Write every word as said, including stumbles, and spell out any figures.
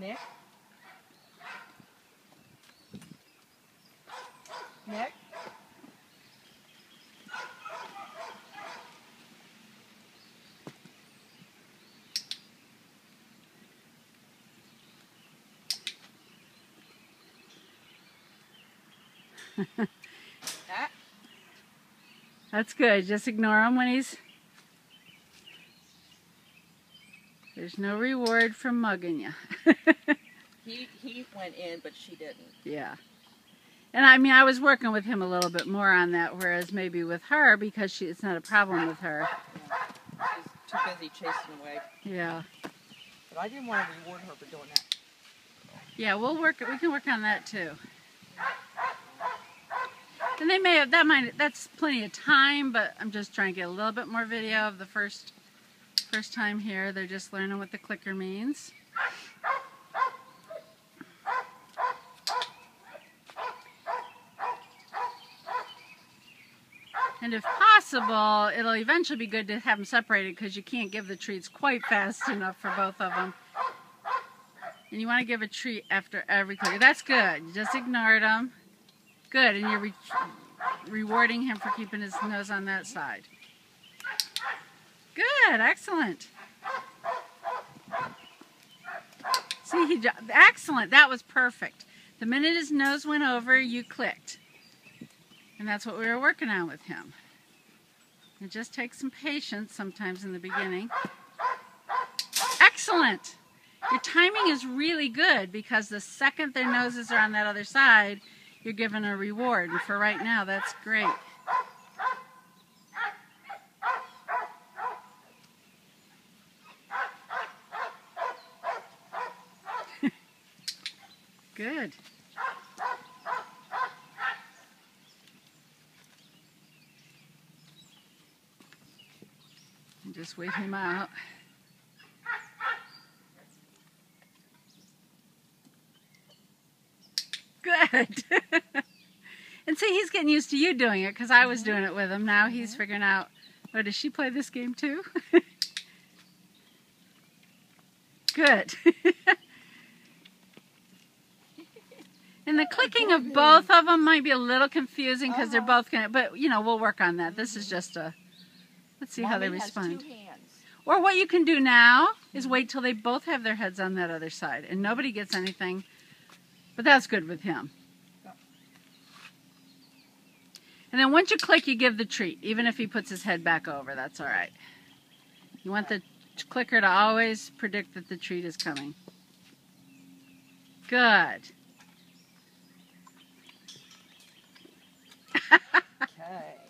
neck, neck, that. That's good. Just ignore him when he's... There's no reward for mugging you. he, he went in, but she didn't. Yeah. And I mean, I was working with him a little bit more on that, whereas maybe with her, because she it's not a problem with her. Yeah. She's too busy chasing away. Yeah. But I didn't want to reward her for doing that. Yeah, we'll work. We can work on that too. And they may have, that might, that's plenty of time, but I'm just trying to get a little bit more video of the first, first time here. They're just learning what the clicker means. And if possible, it'll eventually be good to have them separated because you can't give the treats quite fast enough for both of them. And you want to give a treat after every clicker. That's good. You just ignored them. Good, and you're re rewarding him for keeping his nose on that side. Good, excellent. See, he excellent. That was perfect. The minute his nose went over, you clicked, and that's what we were working on with him. It just takes some patience sometimes in the beginning. Excellent. Your timing is really good because the second their noses are on that other side, you're given a reward, and for right now, that's great. Good. And just wait him out. Good. And see, he's getting used to you doing it because I was doing it with him. Now he's figuring out, oh, does she play this game too? Good. And the clicking of both of them might be a little confusing because they're both going to, but you know, we'll work on that. This is just a, let's see how they respond. Or what you can do now is wait till they both have their heads on that other side and nobody gets anything. But that's good with him. And then once you click, you give the treat, even if he puts his head back over. That's all right. You want the clicker to always predict that the treat is coming. Good. Okay.